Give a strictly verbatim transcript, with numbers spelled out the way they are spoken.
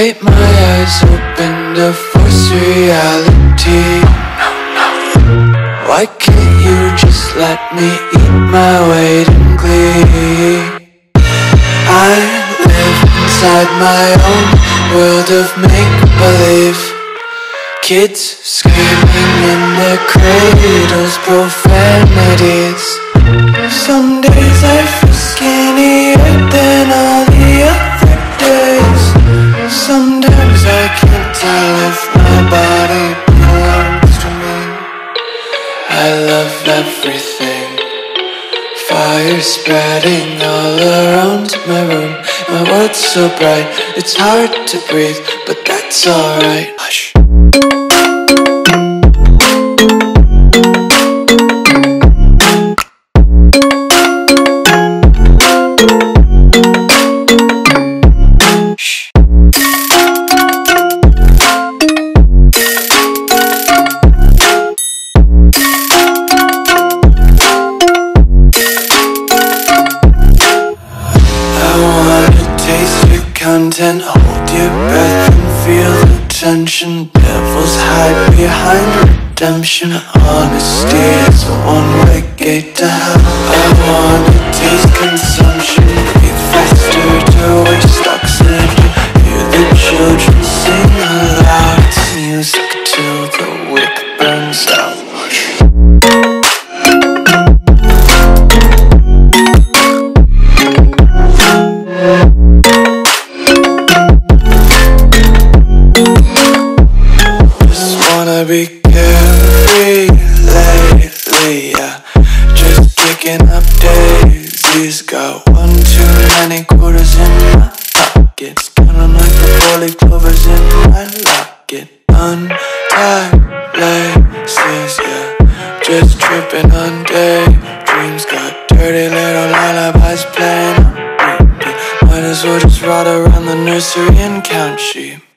Take my eyes open to force reality. Why can't you just let me eat my weight in glee? I live inside my own world of make-believe. Kids screaming in their cradles, profanities. Some days I feel skinnier than all the other days. Sometimes I can't tell if my body belongs to me. I love everything. Fire spreading all around my room. My world's so bright, it's hard to breathe, but that's alright. Hush. Content, hold your breath and feel the tension. Devils hide behind redemption. Honesty is a one-way gate to hell. I wanna taste consumption. Be faster to waste oxygen. Hear the children sing aloud. It's music till the wick burns out. Be carefree lately, yeah. Just picking up daisies. Got one too many quarters in my pockets. Counting like the poorly clovers in my locket. Untied laces, yeah. Just tripping on daydreams. Got dirty little lullabies playing on repeat. Might as well just ride around the nursery and count sheep.